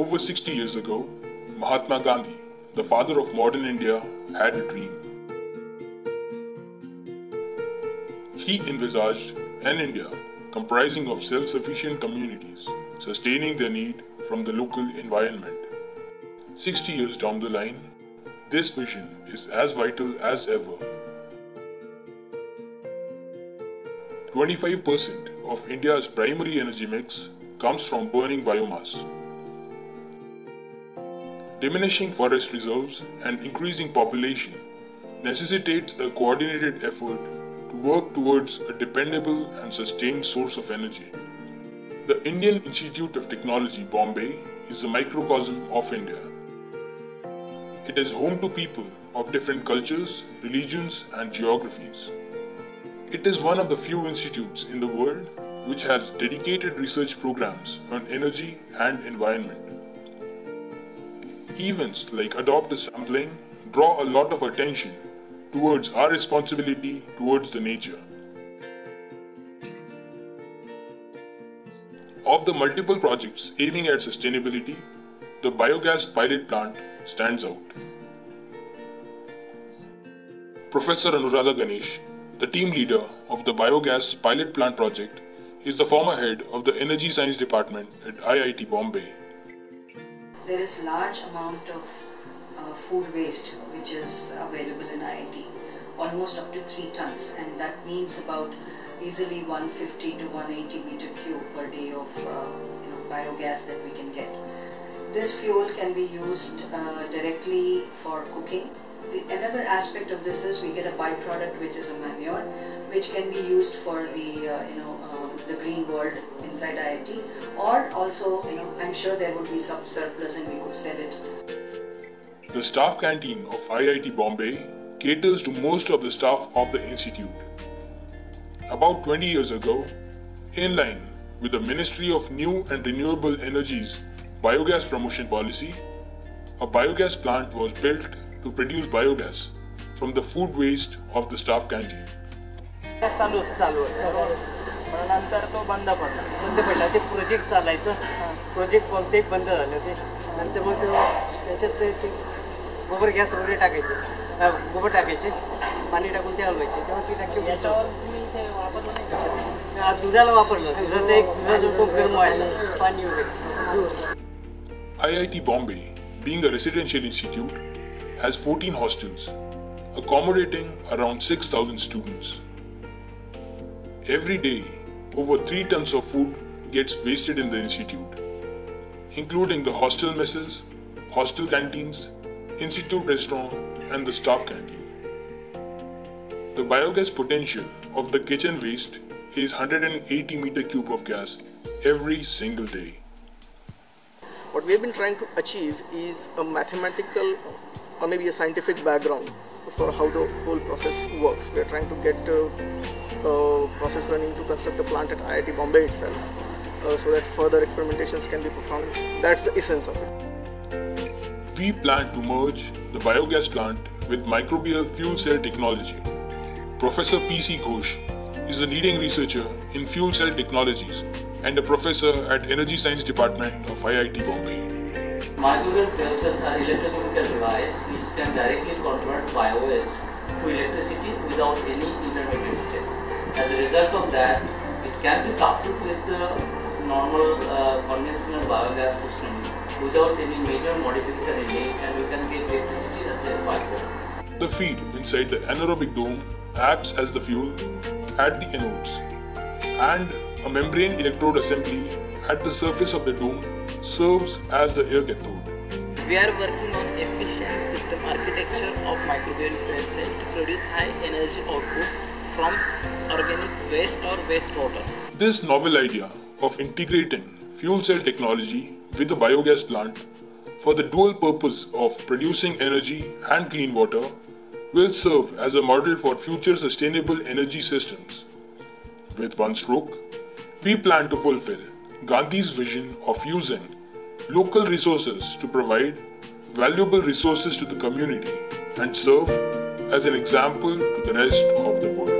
Over 60 years ago, Mahatma Gandhi, the father of modern India, had a dream. He envisaged an India comprising of self-sufficient communities, sustaining their need from the local environment. 60 years down the line, this vision is as vital as ever. 25% of India's primary energy mix comes from burning biomass. Diminishing forest reserves and increasing population necessitates a coordinated effort to work towards a dependable and sustained source of energy. The Indian Institute of Technology Bombay is a microcosm of India. It is home to people of different cultures, religions, and geographies. It is one of the few institutes in the world which has dedicated research programs on energy and environment. Events like Adopt a Sampling draw a lot of attention towards our responsibility towards the nature. Of the multiple projects aiming at sustainability, the biogas pilot plant stands out. Professor Anuradha Ganesh, the team leader of the biogas pilot plant project, is the former head of the Energy Science Department at IIT Bombay. There is large amount of food waste which is available in IIT, almost up to 3 tons, and that means about easily 150 to 180 meter cube per day of biogas that we can get. This fuel can be used directly for cooking. Another aspect of this is we get a byproduct which is a manure, which can be used for the green world inside IIT, or also I'm sure there would be some surplus and we could sell it. The staff canteen of IIT Bombay caters to most of the staff of the institute. About 20 years ago, in line with the Ministry of New and Renewable Energies biogas promotion policy, a biogas plant was built to produce biogas from the food waste of the staff canteen. IIT Bombay, being a residential institute, has 14 hostels, accommodating around 6,000 students. Every day, over 3 tons of food gets wasted in the institute, including the hostel messes, hostel canteens, institute restaurant, and the staff canteen. The biogas potential of the kitchen waste is 180 meter cube of gas every single day. What we've been trying to achieve is a mathematical or maybe a scientific background for how the whole process works. We're trying to get process running to construct a plant at IIT Bombay itself so that further experimentations can be performed. That's the essence of it. We plan to merge the biogas plant with microbial fuel cell technology. Professor P.C. Ghosh is a leading researcher in fuel cell technologies and a professor at Energy Science Department of IIT Bombay. Microbial fuel cells are electrochemical devices which can directly convert biowaste to electricity without any intermediate steps. As a result of that, it can be coupled with the normal conventional biogas system without any major modification made, and we can get electricity as a byproduct. The feed inside the anaerobic dome acts as the fuel at the anodes, and a membrane electrode assembly at the surface of the dome serves as the air cathode. We are working on efficient system architecture of microbial fuel cell to produce high energy output from organic waste or wastewater. This novel idea of integrating fuel cell technology with a biogas plant for the dual purpose of producing energy and clean water will serve as a model for future sustainable energy systems. With one stroke, we plan to fulfill Gandhi's vision of using local resources to provide valuable resources to the community and serve as an example to the rest of the world.